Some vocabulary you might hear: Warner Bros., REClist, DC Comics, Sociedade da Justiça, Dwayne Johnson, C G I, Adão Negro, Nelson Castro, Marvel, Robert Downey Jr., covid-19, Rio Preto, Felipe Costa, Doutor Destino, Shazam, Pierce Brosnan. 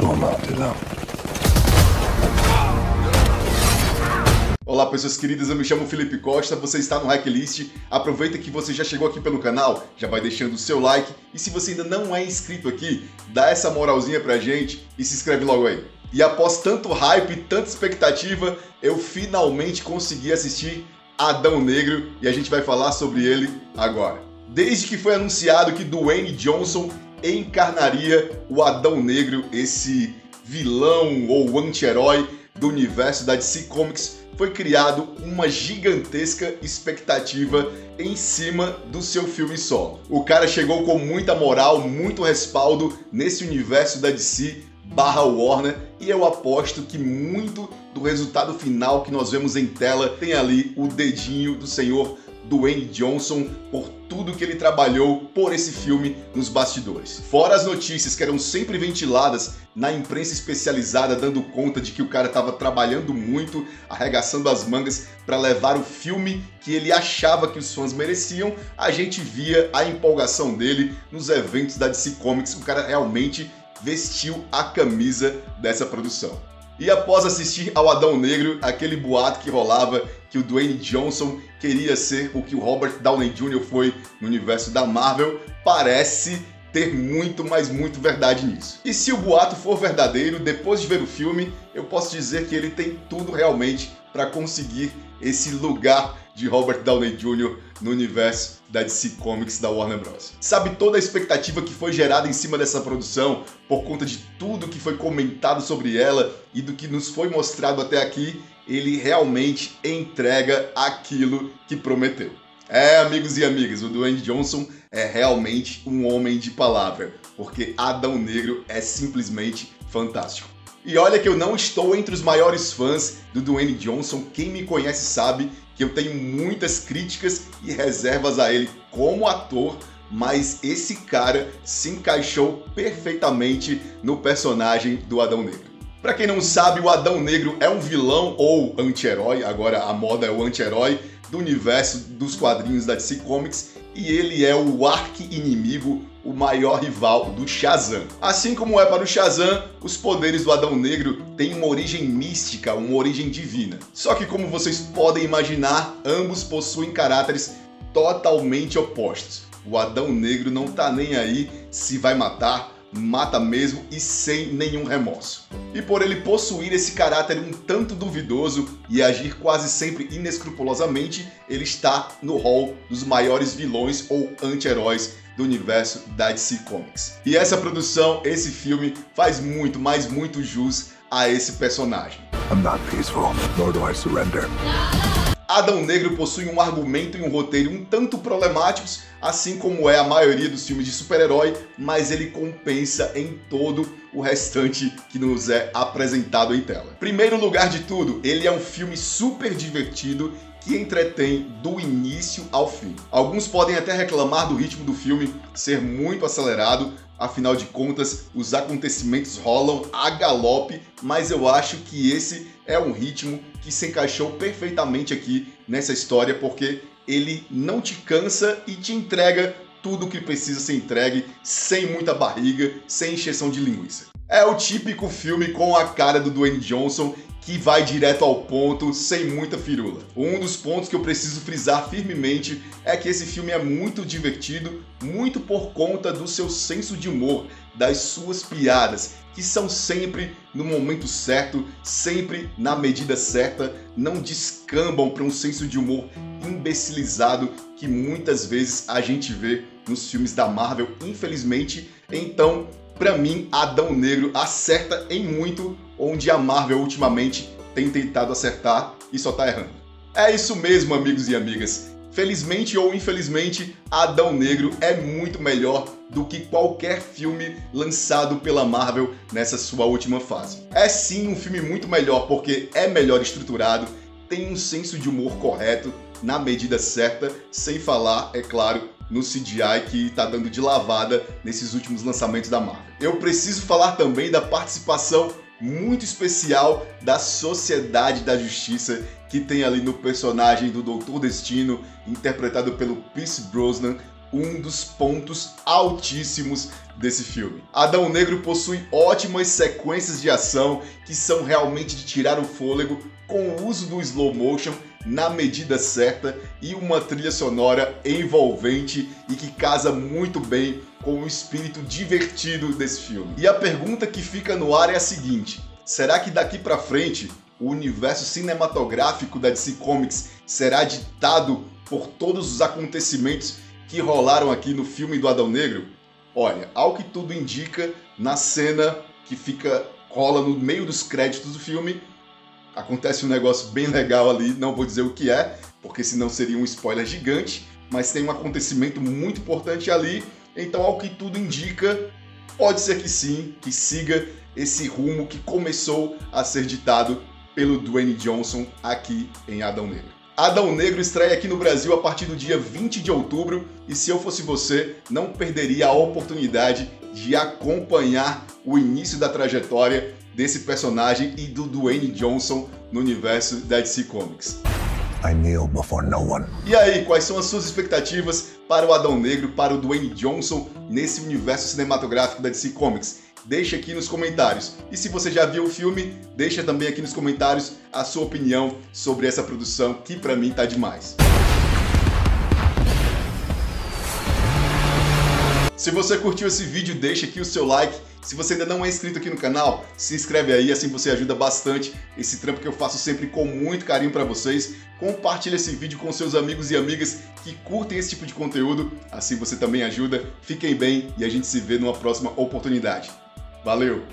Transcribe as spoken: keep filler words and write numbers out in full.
Toma, pilão. Olá pessoas queridas, eu me chamo Felipe Costa, você está no REClist. Aproveita que você já chegou aqui pelo canal, já vai deixando o seu like. E se você ainda não é inscrito aqui, dá essa moralzinha pra gente e se inscreve logo aí. E após tanto hype e tanta expectativa, eu finalmente consegui assistir Adão Negro e a gente vai falar sobre ele agora. Desde que foi anunciado que Dwayne Johnson encarnaria o Adão Negro, esse vilão ou anti-herói do universo da D C Comics, foi criado uma gigantesca expectativa em cima do seu filme solo. O cara chegou com muita moral, muito respaldo nesse universo da D C barra Warner e eu aposto que muito do resultado final que nós vemos em tela tem ali o dedinho do senhor Dwayne Johnson por tudo que ele trabalhou por esse filme nos bastidores. Fora as notícias que eram sempre ventiladas na imprensa especializada, dando conta de que o cara estava trabalhando muito, arregaçando as mangas para levar o filme que ele achava que os fãs mereciam, a gente via a empolgação dele nos eventos da D C Comics. O cara realmente vestiu a camisa dessa produção. E após assistir ao Adão Negro, aquele boato que rolava que o Dwayne Johnson queria ser o que o Robert Downey Júnior foi no universo da Marvel, parece ter muito, mas muito verdade nisso. E se o boato for verdadeiro, depois de ver o filme, eu posso dizer que ele tem tudo realmente para conseguir esse lugar de Robert Downey Júnior no universo da D C Comics da Warner Bros. Sabe toda a expectativa que foi gerada em cima dessa produção por conta de tudo que foi comentado sobre ela e do que nos foi mostrado até aqui, ele realmente entrega aquilo que prometeu. É, amigos e amigas, o Dwayne Johnson é realmente um homem de palavra, porque Adão Negro é simplesmente fantástico. E olha que eu não estou entre os maiores fãs do Dwayne Johnson, quem me conhece sabe que eu tenho muitas críticas e reservas a ele como ator, mas esse cara se encaixou perfeitamente no personagem do Adão Negro. Para quem não sabe, o Adão Negro é um vilão ou anti-herói, agora a moda é o anti-herói, do universo dos quadrinhos da D C Comics e ele é o arqui-inimigo, o maior rival do Shazam. Assim como é para o Shazam, os poderes do Adão Negro têm uma origem mística, uma origem divina. Só que, como vocês podem imaginar, ambos possuem caráteres totalmente opostos. O Adão Negro não tá nem aí se vai matar, mata mesmo e sem nenhum remorso. E por ele possuir esse caráter um tanto duvidoso e agir quase sempre inescrupulosamente, ele está no hall dos maiores vilões ou anti-heróis do universo da D C Comics. E essa produção, esse filme, faz muito, mas muito jus a esse personagem. I'm not peaceful, nor do I surrender. Adão Negro possui um argumento e um roteiro um tanto problemáticos, assim como é a maioria dos filmes de super-herói, mas ele compensa em todo o restante que nos é apresentado em tela. Primeiro lugar de tudo, ele é um filme super divertido que entretém do início ao fim. Alguns podem até reclamar do ritmo do filme ser muito acelerado, afinal de contas, os acontecimentos rolam a galope, mas eu acho que esse é um ritmo que se encaixou perfeitamente aqui nessa história, porque ele não te cansa e te entrega tudo o que precisa ser entregue, sem muita barriga, sem encheção de linguiça. É o típico filme com a cara do Dwayne Johnson, que vai direto ao ponto, sem muita firula. Um dos pontos que eu preciso frisar firmemente é que esse filme é muito divertido, muito por conta do seu senso de humor, das suas piadas, que são sempre no momento certo, sempre na medida certa, não descambam para um senso de humor imbecilizado que muitas vezes a gente vê nos filmes da Marvel, infelizmente. Então, para mim, Adão Negro acerta em muito onde a Marvel ultimamente tem tentado acertar e só tá errando. É isso mesmo, amigos e amigas. Felizmente ou infelizmente, Adão Negro é muito melhor do que qualquer filme lançado pela Marvel nessa sua última fase. É sim um filme muito melhor porque é melhor estruturado, tem um senso de humor correto, na medida certa, sem falar, é claro, no C G I que tá dando de lavada nesses últimos lançamentos da Marvel. Eu preciso falar também da participação muito especial da Sociedade da Justiça, que tem ali no personagem do Doutor Destino, interpretado pelo Pierce Brosnan, um dos pontos altíssimos desse filme. Adão Negro possui ótimas sequências de ação que são realmente de tirar o fôlego, com o uso do slow motion na medida certa e uma trilha sonora envolvente e que casa muito bem com o espírito divertido desse filme. E a pergunta que fica no ar é a seguinte: será que daqui pra frente o universo cinematográfico da D C Comics será ditado por todos os acontecimentos que rolaram aqui no filme do Adão Negro? Olha, ao que tudo indica, na cena que fica rola no meio dos créditos do filme, acontece um negócio bem legal ali, não vou dizer o que é, porque senão seria um spoiler gigante, mas tem um acontecimento muito importante ali, então ao que tudo indica, pode ser que sim, que siga esse rumo que começou a ser ditado pelo Dwayne Johnson aqui em Adão Negro. Adão Negro estreia aqui no Brasil a partir do dia vinte de outubro, e se eu fosse você, não perderia a oportunidade de acompanhar o início da trajetória desse personagem e do Dwayne Johnson no universo da D C Comics. I kneel before no one. E aí, quais são as suas expectativas para o Adão Negro, para o Dwayne Johnson nesse universo cinematográfico da D C Comics? Deixa aqui nos comentários. E se você já viu o filme, deixa também aqui nos comentários a sua opinião sobre essa produção que pra mim tá demais. Se você curtiu esse vídeo, deixa aqui o seu like. Se você ainda não é inscrito aqui no canal, se inscreve aí, assim você ajuda bastante esse trampo que eu faço sempre com muito carinho para vocês. Compartilha esse vídeo com seus amigos e amigas que curtem esse tipo de conteúdo, assim você também ajuda. Fiquem bem e a gente se vê numa próxima oportunidade. Valeu!